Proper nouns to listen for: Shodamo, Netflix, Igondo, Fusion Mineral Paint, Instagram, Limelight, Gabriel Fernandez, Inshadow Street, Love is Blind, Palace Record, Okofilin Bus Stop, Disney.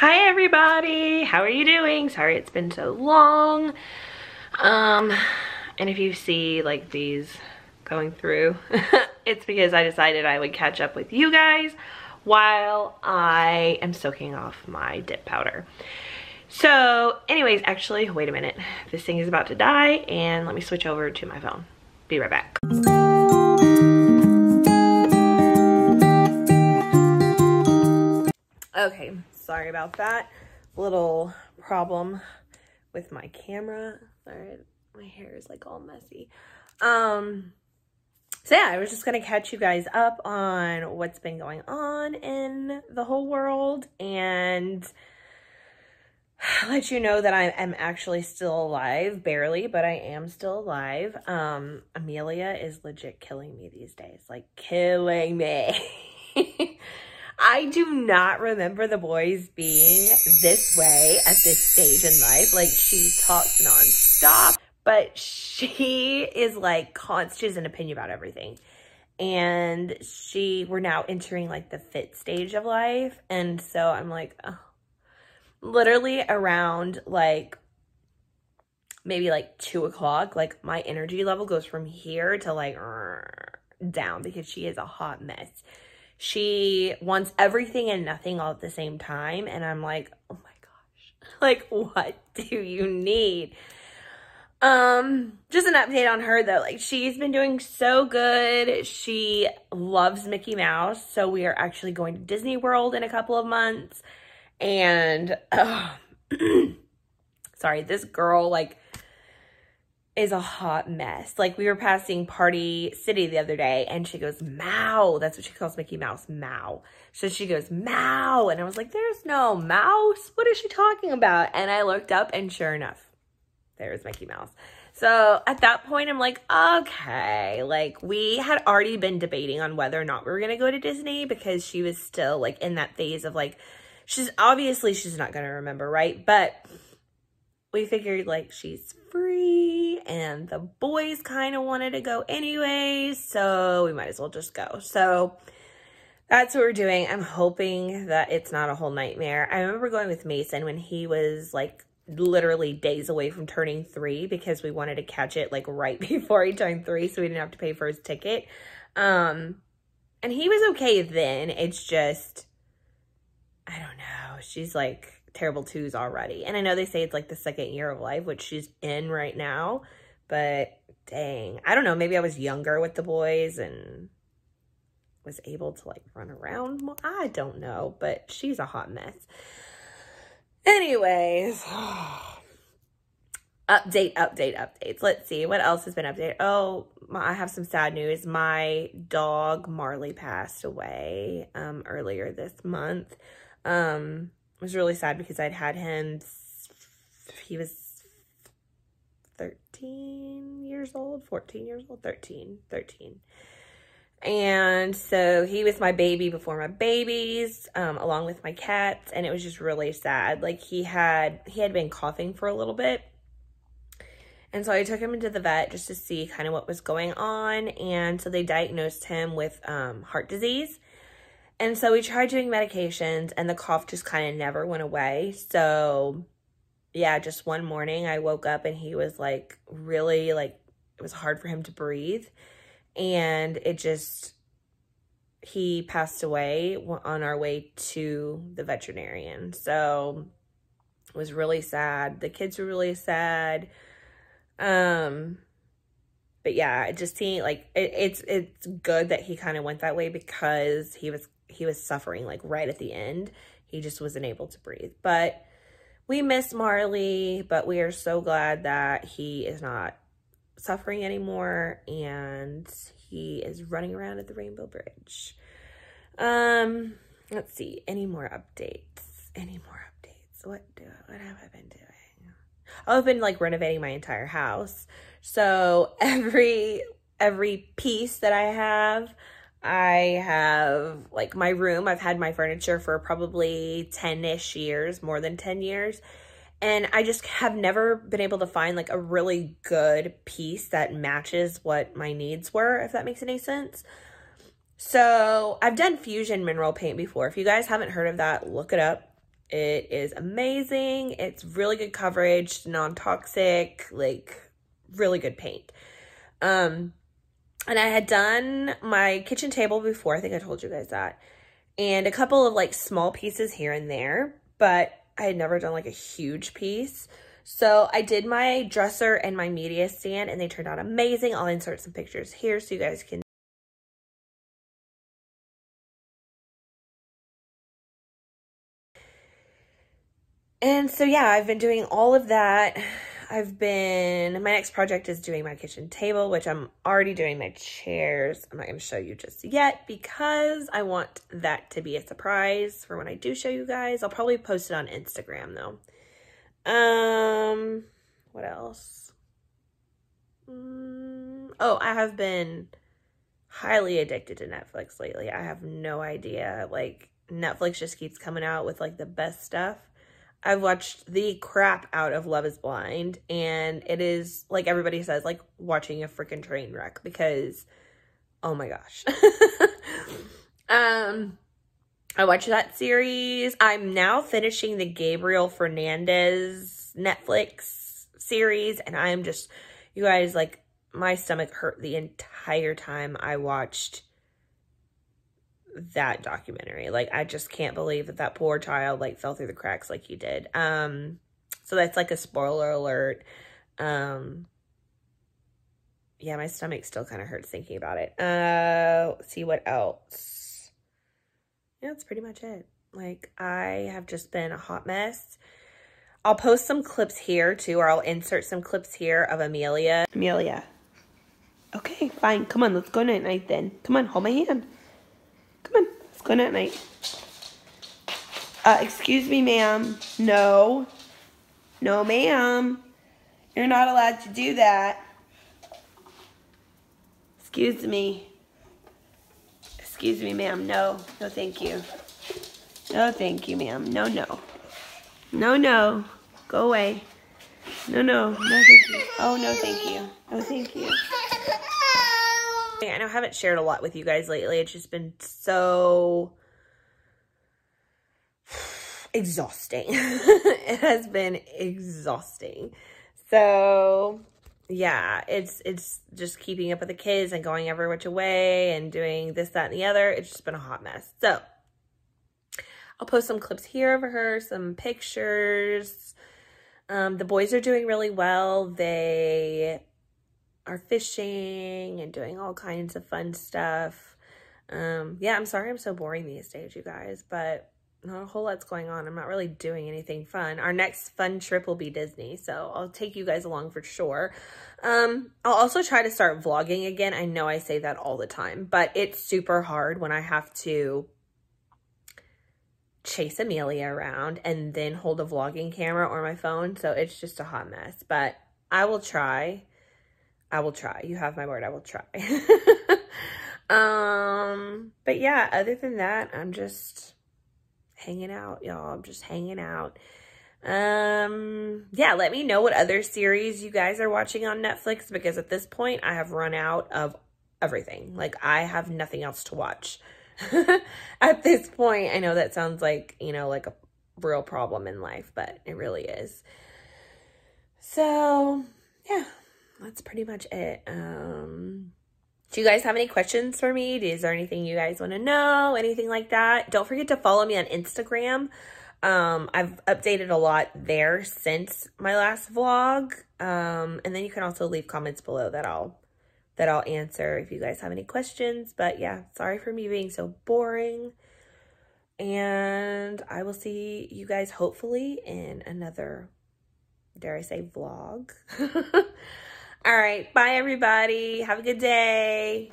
Hi everybody, how are you doing? Sorry it's been so long. And if you see like these going through, it's because I decided I would catch up with you guys while I am soaking off my dip powder. So anyways, actually, wait a minute. This thing is about to die and let me switch over to my phone. Be right back. Okay. Sorry about that. Little problem with my camera. Sorry, my hair is like all messy. So yeah, I was just gonna catch you guys up on what's been going on in the whole world and let you know that I am actually still alive, barely, but I am still alive. Amelia is legit killing me these days, like killing me. I do not remember the boys being this way at this stage in life. Like, she talks nonstop, but she is like constant. She has an opinion about everything. And we're now entering like the fit stage of life. And so I'm like, oh. Literally around like maybe like 2 o'clock, like my energy level goes from here to like down because she is a hot mess. She wants everything and nothing all at the same time. And I'm like, oh my gosh, like, what do you need? Just an update on her though. Like, she's been doing so good. She loves Mickey Mouse. So we are actually going to Disney World in a couple of months. And sorry, this girl like is a hot mess. Like, we were passing Party City the other day and she goes, Mao. That's what she calls Mickey Mouse, Mao. So she goes, Mao. And I was like, there's no mouse. What is she talking about? And I looked up and sure enough, there's Mickey Mouse. So at that point, I'm like, okay. Like, we had already been debating on whether or not we were going to go to Disney because she was still like in that phase of like, she's not going to remember, right? But we figured like she's free and the boys kind of wanted to go anyways, so we might as well just go. So that's what we're doing. I'm hoping that it's not a whole nightmare. I remember going with Mason when he was like literally days away from turning 3 because we wanted to catch it like right before he turned 3 so we didn't have to pay for his ticket. And he was okay then. It's just, I don't know. She's like terrible twos already. And I know they say it's like the second year of life, which she's in right now, but dang, I don't know. Maybe I was younger with the boys and was able to like run around more. I don't know, but she's a hot mess. Anyways, updates. Let's see what else has been updated. Oh, I have some sad news. My dog Marley passed away earlier this month. It was really sad because I'd had him, he was 13. And so he was my baby before my babies, along with my cats. And it was just really sad. Like, he had been coughing for a little bit. And so I took him into the vet just to see kind of what was going on. And so they diagnosed him with heart disease. And so we tried doing medications and the cough just kind of never went away. So yeah, just one morning I woke up and he was like really like, it was hard for him to breathe. And he passed away on our way to the veterinarian. So it was really sad. The kids were really sad. But yeah, just seeing like, it's good that he kind of went that way because he was suffering like right at the end. He just wasn't able to breathe. But we miss Marley, but we are so glad that he is not suffering anymore and he is running around at the Rainbow Bridge. Let's see, any more updates. What have I been doing? I've been like renovating my entire house. So every piece that I have like my room, I've had my furniture for probably 10-ish years, more than 10 years. And I just have never been able to find like a really good piece that matches what my needs were, if that makes any sense. So I've done Fusion Mineral Paint before. If you guys haven't heard of that, look it up. It is amazing. It's really good coverage, non-toxic, like really good paint. And I had done my kitchen table before. I think I told you guys that. And a couple of like small pieces here and there, but I had never done like a huge piece. So I did my dresser and my media stand and they turned out amazing. I'll insert some pictures here so you guys can. And so, yeah, I've been doing all of that. My next project is doing my kitchen table, which I'm already doing my chairs. I'm not going to show you just yet because I want that to be a surprise for when I do show you guys. I'll probably post it on Instagram though. What else? Oh, I have been highly addicted to Netflix lately. I have no idea. Like Netflix just keeps coming out with like the best stuff. I've watched the crap out of Love is Blind, and it is, like everybody says, like watching a freaking train wreck because, oh my gosh. I watched that series. I'm now finishing the Gabriel Fernandez Netflix series, and I am just, you guys, like my stomach hurt the entire time I watched that documentary. Like I just can't believe that that poor child like fell through the cracks like he did. So that's like a spoiler alert. Yeah, my stomach still kind of hurts thinking about it. Let's see what else. Yeah, that's pretty much it. Like I have just been a hot mess. I'll post some clips here too, or I'll insert some clips here of Amelia. Amelia. Okay, fine. Come on, let's go night night then. Come on, hold my hand. Come on, let's go night night. Excuse me, ma'am. No. No, ma'am. You're not allowed to do that. Excuse me. Excuse me, ma'am. No. No, thank you. No, thank you, ma'am. No, no. No, no. Go away. No, no. No, thank you. Oh, no, thank you. No, thank you. I know I haven't shared a lot with you guys lately. It's just been so exhausting. It has been exhausting. So yeah, it's just keeping up with the kids and going every which way and doing this, that, and the other. It's just been a hot mess. So I'll post some clips here of her, some pictures. The boys are doing really well. They are fishing and doing all kinds of fun stuff. Yeah, I'm sorry I'm so boring these days, you guys, but not a whole lot's going on. I'm not really doing anything fun. Our next fun trip will be Disney, so I'll take you guys along for sure. I'll also try to start vlogging again. I know I say that all the time, but it's super hard when I have to chase Amelia around and then hold a vlogging camera or my phone, so it's just a hot mess, but I will try. I will try. You have my word. I will try. But yeah, other than that, I'm just hanging out, y'all. I'm just hanging out. Yeah, let me know what other series you guys are watching on Netflix, because at this point I have run out of everything. Like I have nothing else to watch at this point. I know that sounds like, you know, like a real problem in life, but it really is. So yeah. That's pretty much it. Do you guys have any questions for me? Is there anything you guys want to know? Anything like that? Don't forget to follow me on Instagram. I've updated a lot there since my last vlog. And then you can also leave comments below that I'll answer if you guys have any questions. But yeah, sorry for me being so boring. And I will see you guys hopefully in another, dare I say, vlog. All right. Bye, everybody. Have a good day.